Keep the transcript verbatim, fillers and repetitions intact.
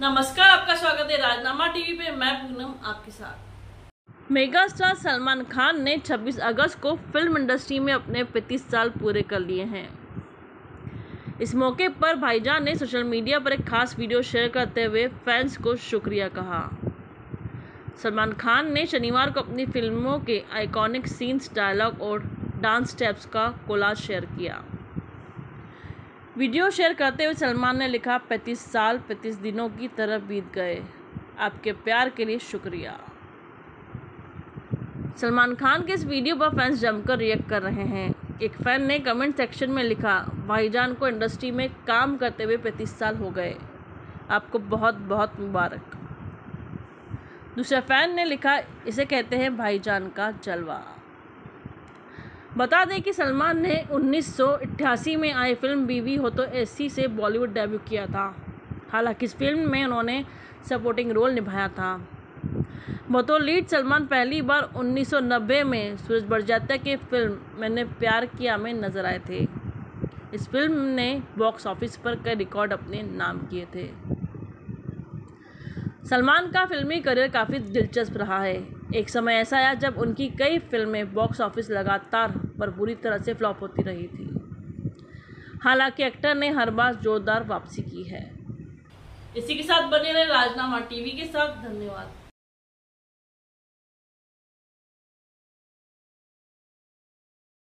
नमस्कार, आपका स्वागत है राजनामा टीवी पे। मैं पूनम आपके साथ। मेगा स्टार सलमान खान ने छब्बीस अगस्त को फिल्म इंडस्ट्री में अपने पैंतीस साल पूरे कर लिए हैं। इस मौके पर भाईजान ने सोशल मीडिया पर एक खास वीडियो शेयर करते हुए फैंस को शुक्रिया कहा। सलमान खान ने शनिवार को अपनी फिल्मों के आइकॉनिक सीन्स, डायलॉग और डांस स्टेप्स का कोलाज शेयर किया। वीडियो शेयर करते हुए सलमान ने लिखा, पैंतीस साल पैंतीस दिनों की तरह बीत गए, आपके प्यार के लिए शुक्रिया। सलमान खान के इस वीडियो पर फैंस जमकर रिएक्ट कर रहे हैं। एक फ़ैन ने कमेंट सेक्शन में लिखा, भाईजान को इंडस्ट्री में काम करते हुए पैंतीस साल हो गए, आपको बहुत बहुत मुबारक। दूसरा फैन ने लिखा, इसे कहते हैं भाईजान का जलवा। बता दें कि सलमान ने उन्नीस सौ अट्ठासी में आई फिल्म बी वी हो तो एस सी से बॉलीवुड डेब्यू किया था। हालांकि इस फिल्म में उन्होंने सपोर्टिंग रोल निभाया था। बतौर लीड सलमान पहली बार उन्नीस सौ नब्बे में सूरज बरजात्या की फिल्म मैंने प्यार किया में नजर आए थे। इस फिल्म ने बॉक्स ऑफिस पर कई रिकॉर्ड अपने नाम किए थे। सलमान का फिल्मी करियर काफ़ी दिलचस्प रहा है। एक समय ऐसा आया जब उनकी कई फिल्में बॉक्स ऑफिस लगातार पर बुरी तरह से फ्लॉप होती रही थी। हालांकि एक्टर ने हर बार जोरदार वापसी की है। इसी के साथ बने रहे राजनामा टीवी के साथ। धन्यवाद।